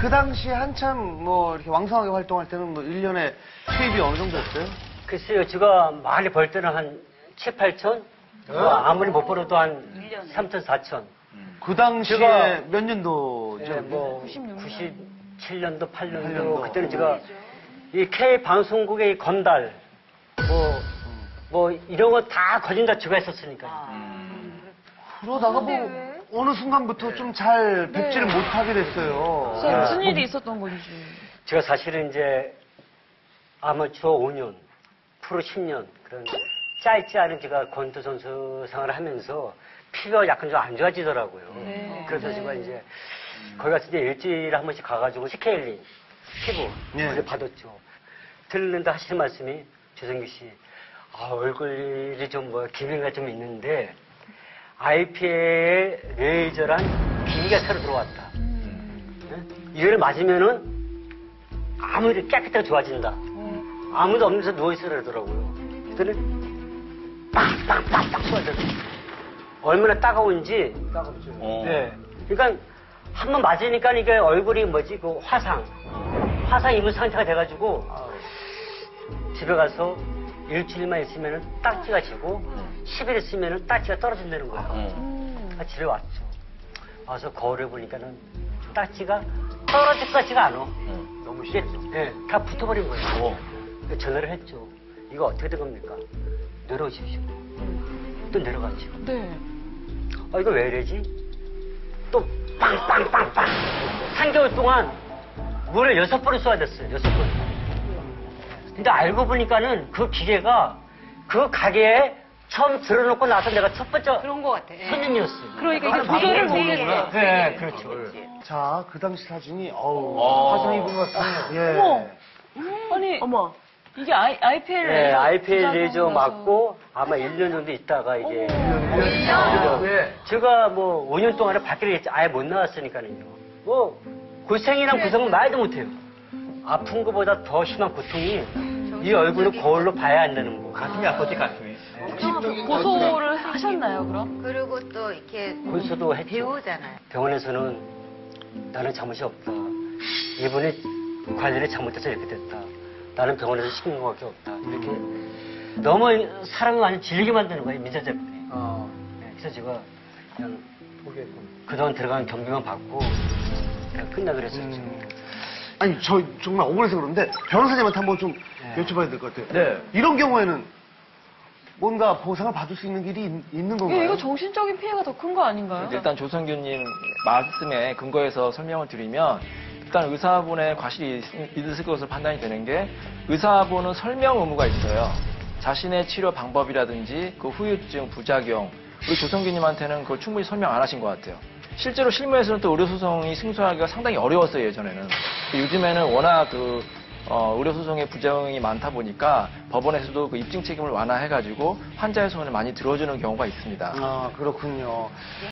그 당시 한참 뭐 이렇게 왕성하게 활동할 때는 뭐 1년에 수입이 어느 정도였어요? 글쎄요, 제가 많이 벌 때는 한 7, 8천? 아무리 못 벌어도 한 3천, 4천. 그 당시에 몇 년도죠? 예, 뭐 97년도, 8년도. 그때는 제가 이 K방송국의 이 건달, 뭐 이런 거 다 거진다 제가 했었으니까. 그러다가 뭐 어느 순간부터 좀 잘 뵙지를 못하게 됐어요. 그래서 무슨 일이 있었던 건지. 제가 사실은 이제 아마추어 5년, 프로 10년 그런 짧지 않은 제가 권투 선수 생활을 하면서 피가 약간 좀 안 좋아지더라고요. 그래서 제가 이제 거기 가서 이제 일주일에 한 번씩 가가지고 스케일링, 피부 그걸 받았죠. 들는다 하시는 말씀이 조성기 씨, 아 얼굴이 좀 뭐 기미가 좀 있는데. IPA의 레이저란 기기가 새로 들어왔다. 네? 이걸 맞으면은 아무리 깨끗하게 좋아진다. 아무도 없는데서 누워있으라 그러더라고요. 그랬더니 빵빵빵빵 쏘아졌어요. 얼마나 따가운지. 따갑죠. 네. 그러니까 한번 맞으니까 이게 얼굴이 뭐지? 그 화상. 화상 입은 상태가 돼가지고 집에 가서 일주일만 있으면은 딱지가 지고 10일 있으면은 딱지가 떨어진다는 거예요. 집에 왔죠. 와서 거울에 보니까는 딱지가 떨어질 것지가 않아. 너무 심해서. 네, 다 붙어버린 거예요. 전화를 했죠. 이거 어떻게 된 겁니까? 내려오십시오. 또 내려갔죠. 네. 아 이거 왜 이러지? 또 빵빵빵빵. 3개월 동안 물을 6번을 쏘아야 됐어요. 6번. 근데 알고 보니까는 그 기계가 그 가게에 처음 들어놓고 나서 내가 첫 번째 그런 것 같아. 손님이었어요. 그러니까 이게 구조를 모르는구나. 네, 그렇죠. 자, 그 당시 사진이 어우 화상 입은 것 같아요. 예. 어머, 아니 어머, 이게 IPL 레이저 맞고 아마 1년 정도 있다가 이게 1년. 제가 뭐 5년 동안에 밖에 아예 못 나왔으니까는요. 뭐 고생이랑 고생은 말도 못해요. 아픈 것보다 더 심한 고통이 이 얼굴을 거울로 봐야 한다는 거. 가슴이 아팠지, 가슴이. 고소를 하셨나요, 그럼? 그리고 또 이렇게 고소도 했죠. 배우잖아요. 병원에서는 나는 잘못이 없다. 이분이 관리를 잘못해서 이렇게 됐다. 나는 병원에서 시킨 것밖에 없다. 이렇게 너무 사람을 많이 질리게 만드는 거예요, 민자재분이. 그래서 제가 그냥 그동안 들어간 경비만 받고 그냥 끝나 그랬었죠. 아니 저 정말 억울해서 그런데 변호사님한테 한번 좀 여쭤봐야 될 것 같아요. 네. 이런 경우에는 뭔가 보상을 받을 수 있는 길이 있는 건가요? 예, 이거 정신적인 피해가 더 큰 거 아닌가요? 일단 조성규님 말씀에 근거해서 설명을 드리면 일단 의사분의 과실이 있을 것으로 판단이 되는 게 의사분은 설명 의무가 있어요. 자신의 치료 방법이라든지 그 후유증, 부작용 우리 조성규님한테는 그걸 충분히 설명 안 하신 것 같아요. 실제로 실무에서는 또 의료소송이 승소하기가 상당히 어려웠어요, 예전에는. 요즘에는 워낙 그, 의료소송의 부작용이 많다 보니까 법원에서도 그 입증 책임을 완화해가지고 환자의 소원을 많이 들어주는 경우가 있습니다. 아, 그렇군요.